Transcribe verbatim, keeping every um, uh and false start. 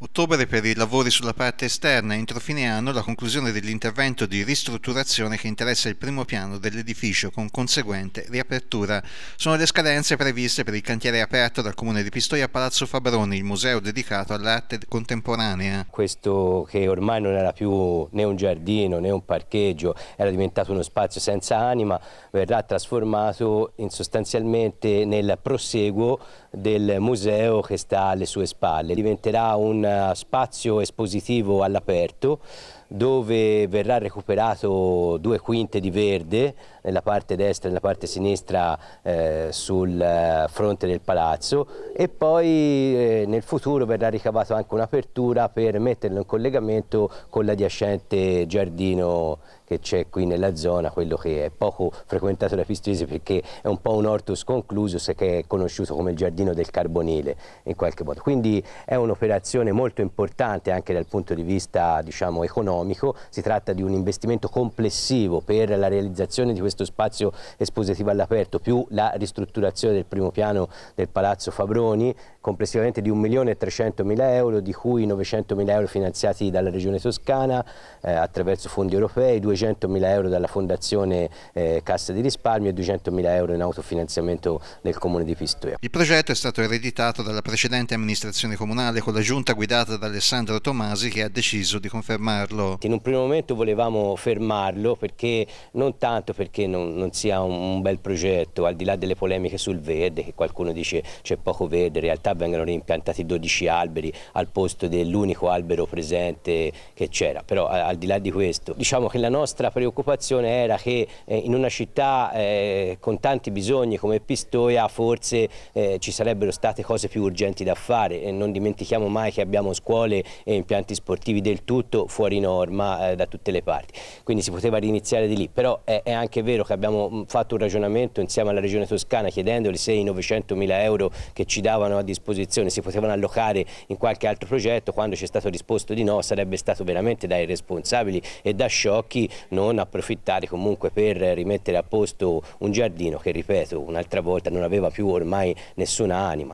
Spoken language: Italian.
Ottobre per i lavori sulla parte esterna, entro fine anno la conclusione dell'intervento di ristrutturazione che interessa il primo piano dell'edificio con conseguente riapertura. Sono le scadenze previste per il cantiere aperto dal Comune di Pistoia a Palazzo Fabroni, il museo dedicato all'arte contemporanea. Questo che ormai non era più né un giardino né un parcheggio, era diventato uno spazio senza anima, verrà trasformato in sostanzialmente nel proseguo del museo che sta alle sue spalle. Diventerà un spazio espositivo all'aperto dove verrà recuperato due quinte di verde nella parte destra e nella parte sinistra eh, sul fronte del palazzo, e poi eh, nel futuro verrà ricavato anche un'apertura per metterlo in collegamento con l'adiacente giardino che c'è qui nella zona, quello che è poco frequentato dai pistesi perché è un po' un hortus conclusus che è conosciuto come il Giardino del Carbonile in qualche modo. Quindi è un'operazione molto importante anche dal punto di vista, diciamo, economico. Si tratta di un investimento complessivo per la realizzazione di questo spazio espositivo all'aperto più la ristrutturazione del primo piano del Palazzo Fabroni, complessivamente di un milione e trecentomila euro, di cui novecentomila euro finanziati dalla Regione Toscana eh, attraverso fondi europei, duecentomila euro dalla Fondazione eh, Cassa di Risparmio e duecentomila euro in autofinanziamento del Comune di Pistoia. Il progetto è stato ereditato dalla precedente amministrazione comunale con la giunta guidata da Alessandro Tomasi, che ha deciso di confermarlo. In un primo momento volevamo fermarlo perché non tanto perché non, non sia un, un bel progetto, al di là delle polemiche sul verde, che qualcuno dice c'è poco verde, in realtà vengono reimpiantati dodici alberi al posto dell'unico albero presente che c'era, però al di là di questo diciamo che la nostra preoccupazione era che eh, in una città eh, con tanti bisogni come Pistoia forse eh, ci sarebbero state cose più urgenti da fare, e non dimentichiamo mai che abbiamo scuole e impianti sportivi del tutto fuori norma eh, da tutte le parti, quindi si poteva riniziare di lì, però è, è anche vero che abbiamo fatto un ragionamento insieme alla Regione Toscana chiedendoli se i novecentomila euro che ci davano a disposizione si potevano allocare in qualche altro progetto. Quando ci è stato risposto di no, sarebbe stato veramente da irresponsabili e da sciocchi non approfittare comunque per rimettere a posto un giardino che, ripeto, un'altra volta non aveva più ormai nessuna anima.